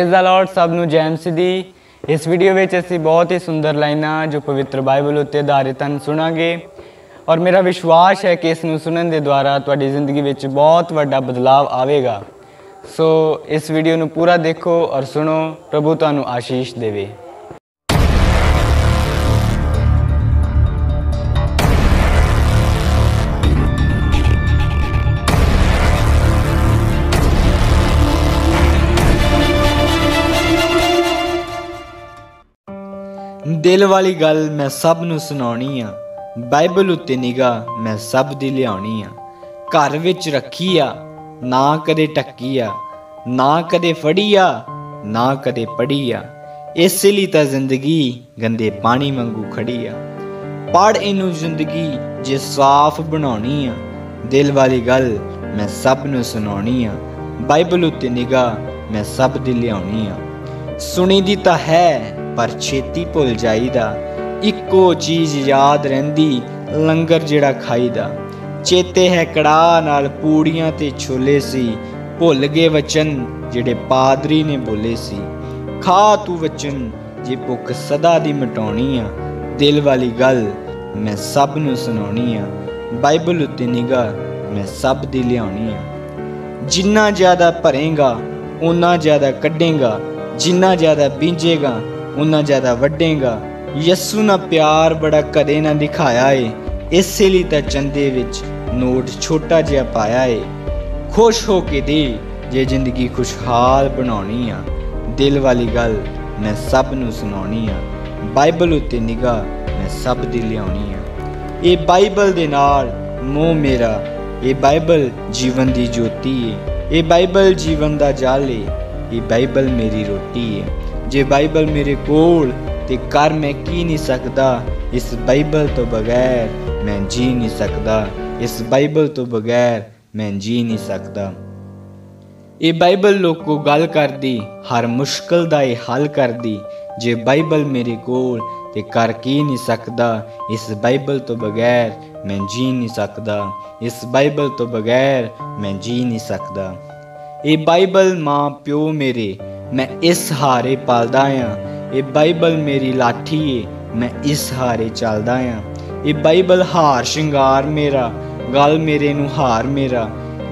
Praise the Lord सब नू jam सी। इस वीडियो में असी बहुत ही सुंदर लाइना जो पवित्र बाइबल उत्ते आधारित सुनांगे और मेरा विश्वास है कि इसनू सुनने के द्वारा तुहाडी जिंदगी में बहुत वड्डा बदलाव आएगा। सो इस वीडियो नू पूरा देखो और सुनो। प्रभु तुहानू आशीष देवे। दिल वाली गल मैं सब नू सुनाउणी आ, बाइबल उत्ते निगाह मैं सब दी लियाउणी आ। घर विच रखी आ ना कदे टक्की आ, ना कदे फड़ी आ ना कदे पड़ी आ। इसलिए तां जिंदगी गंदे पानी वांगू खड़ी आ। पढ़ इनू जिंदगी जे साफ बनाउणी आ। दिल वाली गल मैं सब नू सुनाउणी आ, बाइबल उत्ते निगाह मैं सब दी लियाउणी आ। सुनी दी तां है पर छेती भुल जाईदा, इक्को चीज़ याद रहिंदी लंगर जिहड़ा खाईदा। चेते है कड़ाह नाल पूड़ियां ते छोले सी, भुल गए वचन जिहड़े पादरी ने बोले सी। खा तू वचन जे भुख सदा दी मिटाउणी आ। दिल वाली गल मैं सब नू सुनाउणी आ, बाइबल उत्ते निगाह मैं सब दी लियाउणी आ। जिन्ना ज़्यादा भरेगा उन्ना ज़्यादा कढेगा, जिन्ना ज़्यादा बीजेगा उन्ना ज़्यादा वड्डेगा। यस्सू ना प्यार बड़ा कदे ना दिखाया है, इसलिए तां चंदे विच नोट छोटा जिहा पाया है। खुश हो के दे जे जिंदगी खुशहाल बनाउणी आ। दिल वाली गल मैं सब नू सुनाउणी आ, बाइबल उत्ते निगाह मैं सब दी लियाउणी आ। ये बाइबल दे नाल मोह मेरा, ये बाइबल जीवन दी ज्योति है, ये बाइबल जीवन दा जाल है, ये बाइबल मेरी रोटी है। जे बाइबल मेरे कोल ते कर मैं की नहीं सकदा, इस बाइबल तो बगैर मैं जी नहीं सकदा, इस बाइबल तो बगैर मैं जी नहीं सकदा। ये बाइबल लोगों गल कर दी हर मुश्किल दा ये हल कर दी। जे बाइबल मेरे कोल ते कर की नहीं सकदा, इस बाइबल तो बगैर मैं जी नहीं सकदा, इस बाइबल तो बगैर मैं जी नहीं सकदा। ये बाइबल माँ प्यो मेरे मैं इस हारे पालदा हाँ, ये बाइबल मेरी लाठी है मैं इस हारे चलदा हाँ। ये बाइबल हार शिंगार मेरा, गल मेरे नू हार मेरा।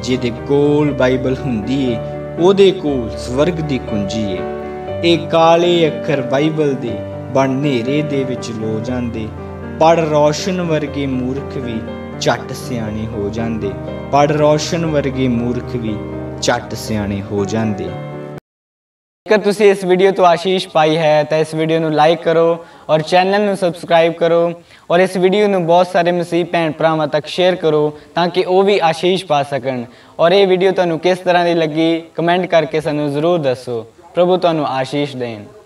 जिहदे कोल बाइबल हुंदी है उहदे कोल स्वर्ग दी कुंजी है। ये काले अखर बाइबल दे बण नेरे दे विच लो जांदे, पड़ रोशन वर्गे मूर्ख भी झट सियाणे हो जांदे, पड़ रोशन वर्गे मूर्ख भी झट सियाणे हो जांदे। अगर तुसी इस वीडियो तो आशीष पाई है तो इस वीडियो नू लाइक करो और चैनल नू सब्सक्राइब करो और इस वीडियो नू बहुत सारे मसीह भैन भरावां तक शेयर करो ताकि वह भी आशीष पा सकन। और ये वीडियो तुहानू किस तरह की लगी कमेंट करके सानू जरूर दसो। प्रभु तुहानू आशीष देन।